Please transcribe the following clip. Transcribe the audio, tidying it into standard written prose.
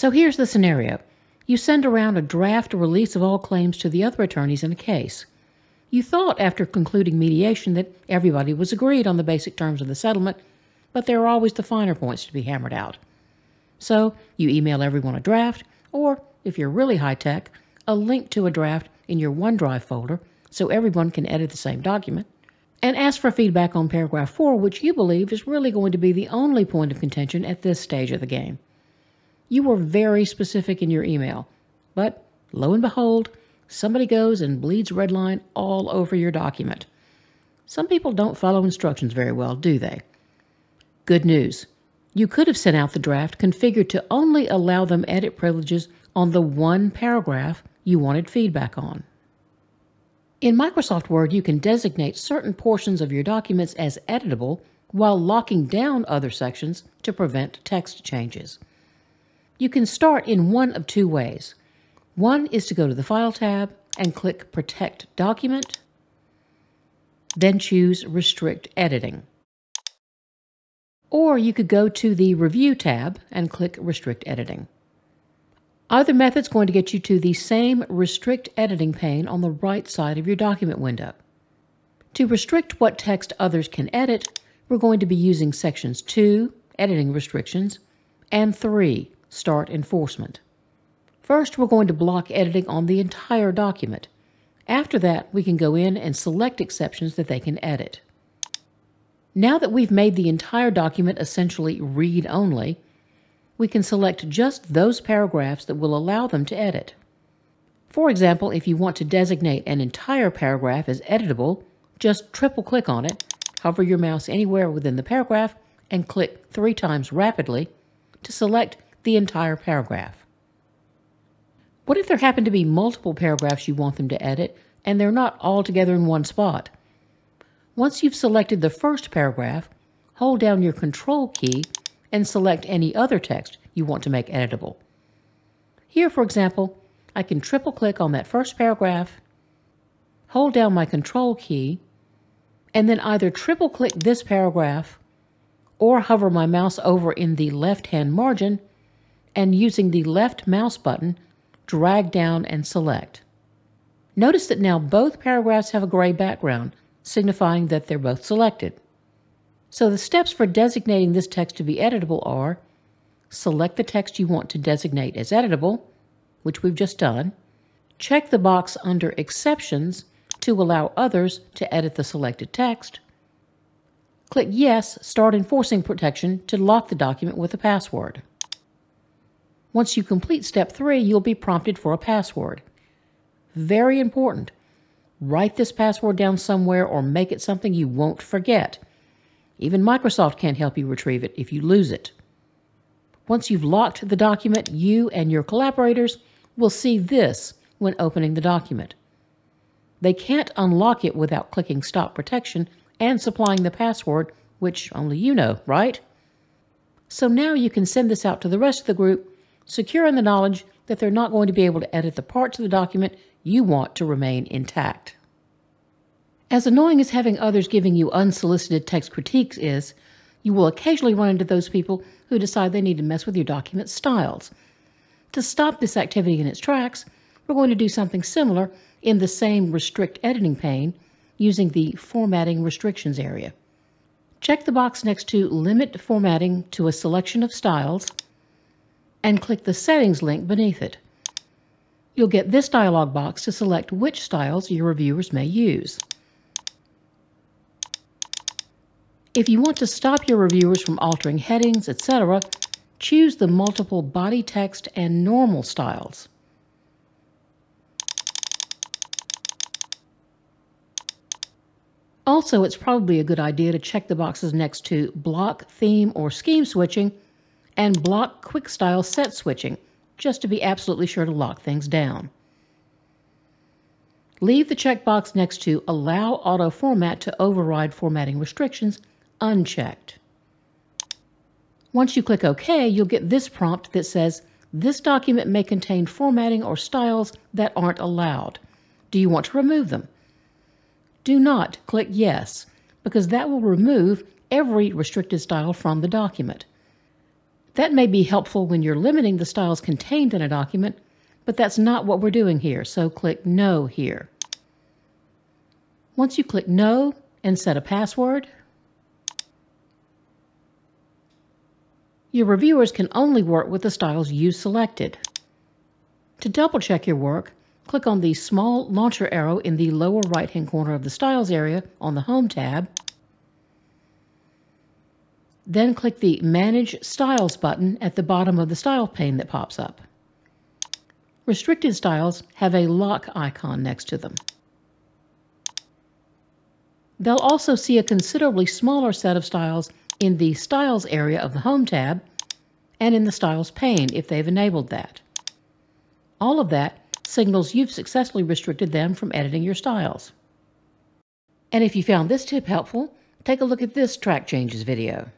So here's the scenario. You send around a draft release of all claims to the other attorneys in a case. You thought after concluding mediation that everybody was agreed on the basic terms of the settlement, but there are always the finer points to be hammered out. So you email everyone a draft, or if you're really high-tech, a link to a draft in your OneDrive folder so everyone can edit the same document, and ask for feedback on paragraph 4, which you believe is really going to be the only point of contention at this stage of the game. You were very specific in your email, but lo and behold, somebody goes and bleeds red line all over your document. Some people don't follow instructions very well, do they? Good news. You could have sent out the draft configured to only allow them edit privileges on the one paragraph you wanted feedback on. In Microsoft Word, you can designate certain portions of your documents as editable while locking down other sections to prevent text changes. You can start in one of two ways. One is to go to the File tab and click Protect Document, then choose Restrict Editing. Or you could go to the Review tab and click Restrict Editing. Either method's going to get you to the same Restrict Editing pane on the right side of your document window. To restrict what text others can edit, we're going to be using Sections 2, Editing Restrictions, and 3, Start Enforcement. First, we're going to block editing on the entire document. After that, we can go in and select exceptions that they can edit. Now that we've made the entire document essentially read-only, we can select just those paragraphs that will allow them to edit. For example, if you want to designate an entire paragraph as editable, just triple-click on it, hover your mouse anywhere within the paragraph, and click 3 times rapidly to select the entire paragraph. What if there happen to be multiple paragraphs you want them to edit, and they're not all together in one spot? Once you've selected the first paragraph, hold down your Control key and select any other text you want to make editable. Here, for example, I can triple-click on that first paragraph, hold down my Control key, and then either triple-click this paragraph or hover my mouse over in the left-hand margin and using the left mouse button, drag down and select. Notice that now both paragraphs have a gray background, signifying that they're both selected. So the steps for designating this text to be editable are select the text you want to designate as editable, which we've just done, check the box under Exceptions to allow others to edit the selected text, click Yes, start enforcing protection to lock the document with a password. Once you complete step 3, you'll be prompted for a password. Very important. Write this password down somewhere or make it something you won't forget. Even Microsoft can't help you retrieve it if you lose it. Once you've locked the document, you and your collaborators will see this when opening the document. They can't unlock it without clicking Stop Protection and supplying the password, which only you know, right? So now you can send this out to the rest of the group, secure in the knowledge that they're not going to be able to edit the parts of the document you want to remain intact. As annoying as having others giving you unsolicited text critiques is, you will occasionally run into those people who decide they need to mess with your document styles. To stop this activity in its tracks, we're going to do something similar in the same Restrict Editing pane using the Formatting Restrictions area. Check the box next to Limit Formatting to a selection of styles and click the Settings link beneath it. You'll get this dialog box to select which styles your reviewers may use. If you want to stop your reviewers from altering headings, etc., choose the multiple body text and normal styles. Also, it's probably a good idea to check the boxes next to Block Theme or Scheme Switching and Block Quick Style Set Switching, just to be absolutely sure to lock things down. Leave the checkbox next to Allow Auto Format to override formatting restrictions unchecked. Once you click OK, you'll get this prompt that says, this document may contain formatting or styles that aren't allowed. Do you want to remove them? Do not click Yes, because that will remove every restricted style from the document. That may be helpful when you're limiting the styles contained in a document, but that's not what we're doing here, so click No here. Once you click No and set a password, your reviewers can only work with the styles you selected. To double-check your work, click on the small launcher arrow in the lower right-hand corner of the Styles area on the Home tab. Then click the Manage Styles button at the bottom of the Style pane that pops up. Restricted styles have a lock icon next to them. They'll also see a considerably smaller set of styles in the Styles area of the Home tab and in the Styles pane if they've enabled that. All of that signals you've successfully restricted them from editing your styles. And if you found this tip helpful, take a look at this Track Changes video.